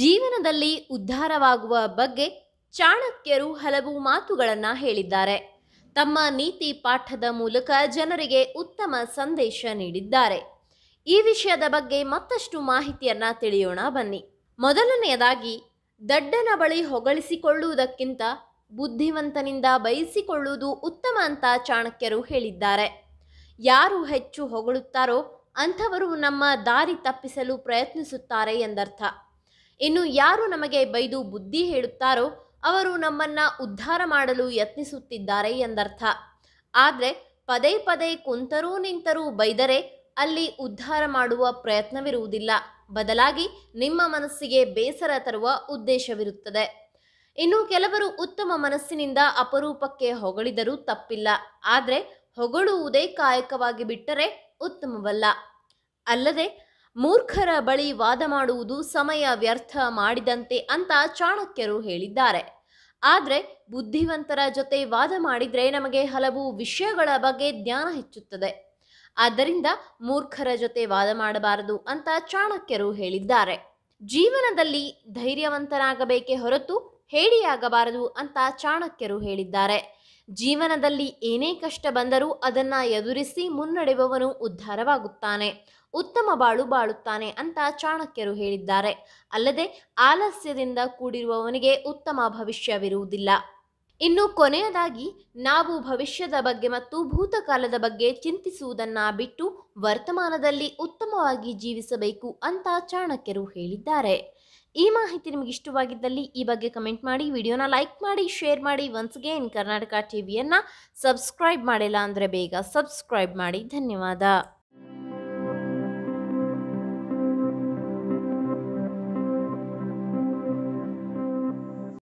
ಜೀವನದಲ್ಲಿ ಉದ್ಧಾರವಾಗುವ ಬಗ್ಗೆ ಚಾಣಕ್ಯರು ಹಲವು ಮಾತುಗಳನ್ನು ಹೇಳಿದ್ದಾರೆ. ತಮ್ಮ ನೀತಿ ಪಾಠದ ಮೂಲಕ ಜನರಿಗೆ ಉತ್ತಮ ಸಂದೇಶ ನೀಡಿದ್ದಾರೆ. ಈ ವಿಷಯದ ಬಗ್ಗೆ ಮತ್ತಷ್ಟು ಮಾಹಿತಿಯನ್ನು ತಿಳಿಯೋಣ ಬನ್ನಿ. ಮೊದಲನೆಯದಾಗಿ, ದಡ್ಡನ ಬಳಿ ಹೊಗಳಿಸಿಕೊಳ್ಳುವುದಕ್ಕಿಂತ ಬುದ್ಧಿವಂತನಿಂದ ಬಯಸಿಕೊಳ್ಳುವುದು ಉತ್ತಮ ಅಂತ ಚಾಣಕ್ಯರು ಹೇಳಿದ್ದಾರೆ. ಯಾರು ಹೆಚ್ಚು ಹೊಗಳುತ್ತಾರೋ ಅಂಥವರು ನಮ್ಮ ದಾರಿ ತಪ್ಪಿಸಲು ಪ್ರಯತ್ನಿಸುತ್ತಾರೆ ಎಂದರ್ಥ. ಇನ್ನು ಯಾರು ನಮಗೆ ಬೈದು ಬುದ್ಧಿ ಹೇಳುತ್ತಾರೋ ಅವರು ನಮ್ಮನ್ನು ಉದ್ಧಾರ ಮಾಡಲು ಯತ್ನಿಸುತ್ತಿದ್ದಾರೆ ಎಂದರ್ಥ. ಆದರೆ ಪದೇ ಪದೇ ಕುಂತರೂ ನಿಂತರೂ ಬೈದರೆ ಅಲ್ಲಿ ಉದ್ಧಾರ ಮಾಡುವ ಪ್ರಯತ್ನವಿರುವುದಿಲ್ಲ, ಬದಲಾಗಿ ನಿಮ್ಮ ಮನಸ್ಸಿಗೆ ಬೇಸರ ತರುವ ಉದ್ದೇಶವಿರುತ್ತದೆ. ಇನ್ನು ಕೆಲವರು ಉತ್ತಮ ಮನಸ್ಸಿನಿಂದ ಅಪರೂಪಕ್ಕೆ ಹೊಗಳಿದರೂ ತಪ್ಪಿಲ್ಲ, ಆದರೆ ಹೊಗಳುವುದೇ ಕಾಯಕವಾಗಿ ಬಿಟ್ಟರೆ ಉತ್ತಮವಲ್ಲ. ಅಲ್ಲದೆ ಮೂರ್ಖರ ಬಳಿ ವಾದ ಮಾಡುವುದು ಸಮಯ ವ್ಯರ್ಥ ಮಾಡಿದಂತೆ ಅಂತ ಚಾಣಕ್ಯರು ಹೇಳಿದ್ದಾರೆ. ಆದರೆ ಬುದ್ಧಿವಂತರ ಜೊತೆ ವಾದ ಮಾಡಿದರೆ ನಮಗೆ ಹಲವು ವಿಷಯಗಳ ಬಗ್ಗೆ ಜ್ಞಾನ ಹೆಚ್ಚುತ್ತದೆ. ಆದ್ದರಿಂದ ಮೂರ್ಖರ ಜೊತೆ ವಾದ ಮಾಡಬಾರದು ಅಂತ ಚಾಣಕ್ಯರು ಹೇಳಿದ್ದಾರೆ. ಜೀವನದಲ್ಲಿ ಧೈರ್ಯವಂತನಾಗಬೇಕೇ ಹೊರತು ಹೇಡಿಯಾಗಬಾರದು ಅಂತ ಚಾಣಕ್ಯರು ಹೇಳಿದ್ದಾರೆ. ಜೀವನದಲ್ಲಿ ಏನೇ ಕಷ್ಟ ಬಂದರೂ ಅದನ್ನು ಎದುರಿಸಿ ಮುನ್ನಡೆಯುವವನು ಉದ್ಧಾರವಾಗುತ್ತಾನೆ, ಉತ್ತಮ ಬಾಳು ಬಾಳುತ್ತಾನೆ ಅಂತ ಚಾಣಕ್ಯರು ಹೇಳಿದ್ದಾರೆ. ಅಲ್ಲದೆ ಆಲಸ್ಯದಿಂದ ಕೂಡಿರುವವನಿಗೆ ಉತ್ತಮ ಭವಿಷ್ಯವಿರುವುದಿಲ್ಲ. ಇನ್ನು ಕೊನೆಯದಾಗಿ, ನಾವು ಭವಿಷ್ಯದ ಬಗ್ಗೆ ಮತ್ತು ಭೂತಕಾಲದ ಬಗ್ಗೆ ಚಿಂತಿಸುವುದನ್ನು ಬಿಟ್ಟು ವರ್ತಮಾನದಲ್ಲಿ ಉತ್ತಮವಾಗಿ ಜೀವಿಸಬೇಕು ಅಂತ ಚಾಣಕ್ಯರು ಹೇಳಿದ್ದಾರೆ. ಈ ಮಾಹಿತಿ ನಿಮಗೆ ಇಷ್ಟವಾಗಿದ್ದಲ್ಲಿ ಈ ಬಗ್ಗೆ ಕಮೆಂಟ್ ಮಾಡಿ, ವಿಡಿಯೋನ ಲೈಕ್ ಮಾಡಿ, ಶೇರ್ ಮಾಡಿ. ಒನ್ಸ್ ಅಗೇನ್, ಕರ್ನಾಟಕ ಟಿವಿಯನ್ನು ಸಬ್ಸ್ಕ್ರೈಬ್ ಮಾಡಿಲ್ಲ ಅಂದರೆ ಬೇಗ ಸಬ್ಸ್ಕ್ರೈಬ್ ಮಾಡಿ. ಧನ್ಯವಾದ.